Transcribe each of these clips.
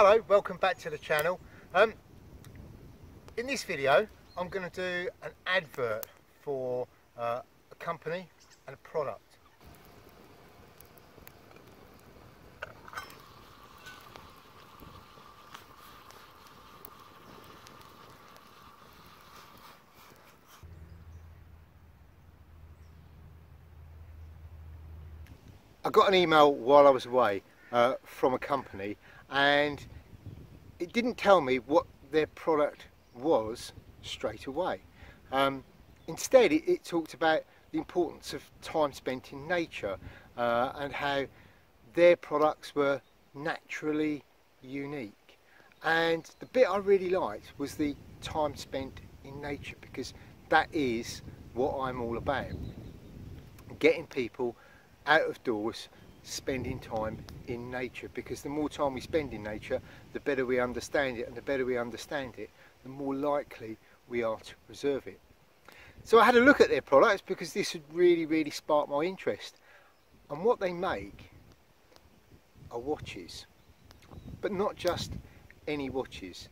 Hello, welcome back to the channel. In this video I'm going to do an advert for a company and a product. I got an email while I was away from a company, and it didn't tell me what their product was straight away. Instead it talked about the importance of time spent in nature and how their products were naturally unique. And the bit I really liked was the time spent in nature, because that is what I'm all about. Getting people out of doors, spending time in nature, because the more time we spend in nature, the better we understand it, and the better we understand it, the more likely we are to preserve it. So I had a look at their products, because this had really sparked my interest. And what they make are watches, but not just any watches.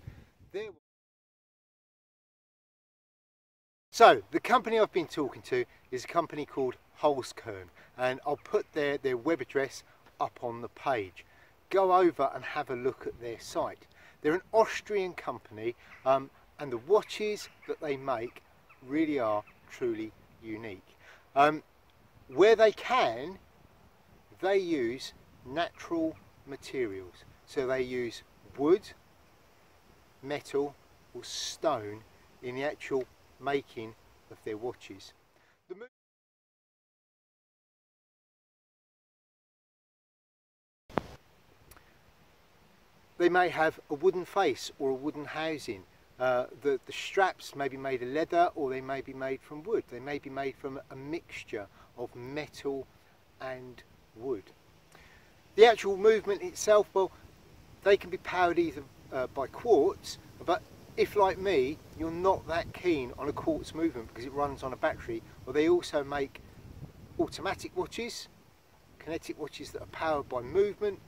So the company I've been talking to is a company called Holzkern, and I'll put their web address up on the page. Go over and have a look at their site. They're an Austrian company, and the watches that they make really are truly unique. Where they can, they use natural materials. So they use wood, metal or stone in the actual making of their watches. They may have a wooden face or a wooden housing. The straps may be made of leather, or they may be made from wood. They may be made from a mixture of metal and wood. The actual movement itself, well, they can be powered either by quartz, but if, like me, you're not that keen on a quartz movement because it runs on a battery, well, they also make automatic watches, kinetic watches that are powered by movement,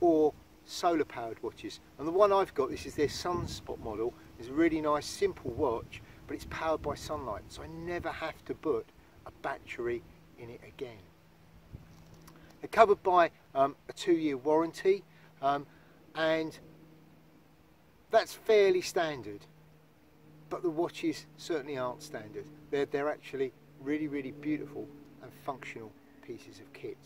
or solar powered watches. And the one I've got, this is their Sunspot model. It's a really nice simple watch, but it's powered by sunlight, so I never have to put a battery in it again. They're covered by a 2-year warranty, and that's fairly standard, but the watches certainly aren't standard. They're actually really beautiful and functional pieces of kit.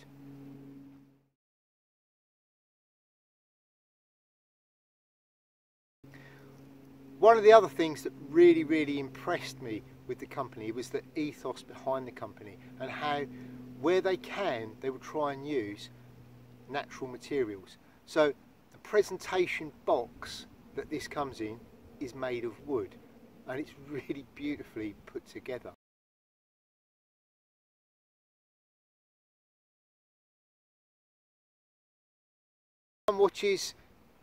One of the other things that really impressed me with the company was the ethos behind the company, and how, where they can, they will try and use natural materials. So the presentation box that this comes in is made of wood, and it's really beautifully put together. Some watches,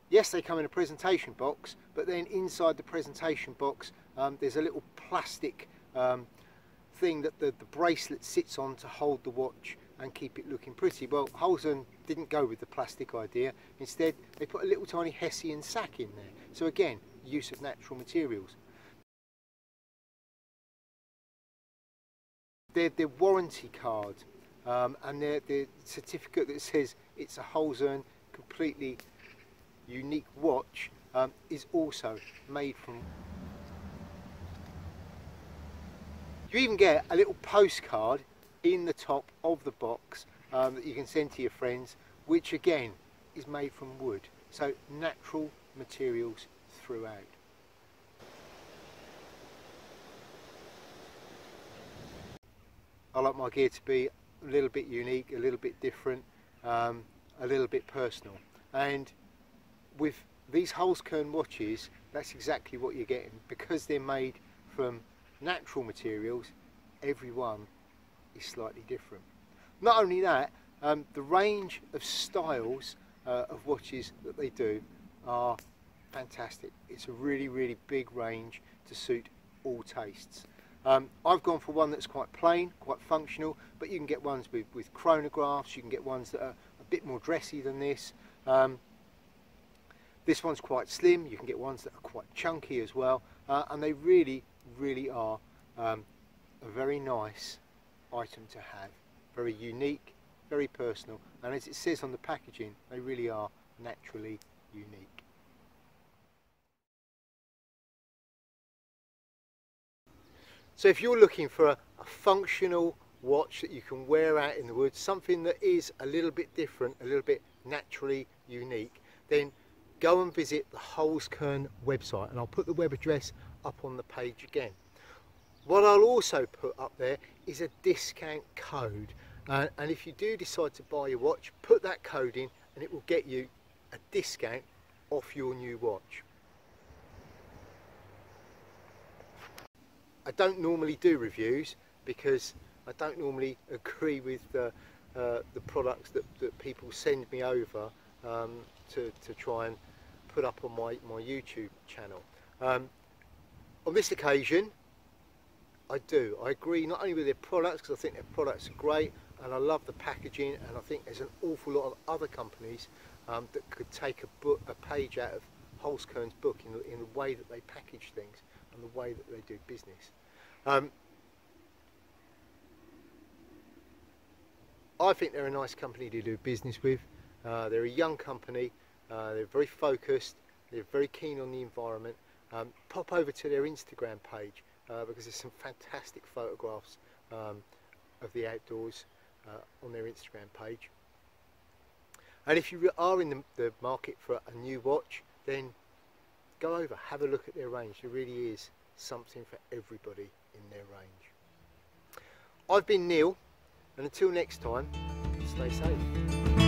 yes, they come in a presentation box, but then inside the presentation box there's a little plastic thing that the bracelet sits on to hold the watch and keep it looking pretty. Well, Holzkern didn't go with the plastic idea. Instead, they put a little tiny Hessian sack in there. So again, use of natural materials. Their warranty card and their certificate that says it's a Holzkern completely unique watch is also made from. You even get a little postcard in the top of the box that you can send to your friends, which again is made from wood, so natural materials throughout. I like my gear to be a little bit unique, a little bit different, a little bit personal, and with these Holzkern watches, that's exactly what you're getting. Because they're made from natural materials, every one is slightly different. Not only that, the range of styles of watches that they do are fantastic. It's a really big range to suit all tastes. I've gone for one that's quite plain, quite functional, but you can get ones with chronographs, you can get ones that are a bit more dressy than this. This one's quite slim. You can get ones that are quite chunky as well, and they really are a very nice item to have. Very unique, very personal, and as it says on the packaging, they really are naturally unique. So if you're looking for a functional watch that you can wear out in the woods, something that is a little bit different, a little bit naturally unique, then go and visit the Holzkern website, and I'll put the web address up on the page again. What I'll also put up there is a discount code, and if you do decide to buy your watch, put that code in and it will get you a discount off your new watch. I don't normally do reviews because I don't normally agree with the products that people send me over to try and put up on my YouTube channel. On this occasion, I do. I agree not only with their products, because I think their products are great and I love the packaging, and I think there's an awful lot of other companies that could take a page out of Holzkern's book in the way that they package things and the way that they do business. I think they're a nice company to do business with. They're a young company, they're very focused, they're very keen on the environment. Pop over to their Instagram page because there's some fantastic photographs of the outdoors on their Instagram page. And if you are in the market for a new watch, then go over, have a look at their range. There really is something for everybody in their range. I've been Neil, and until next time, stay safe.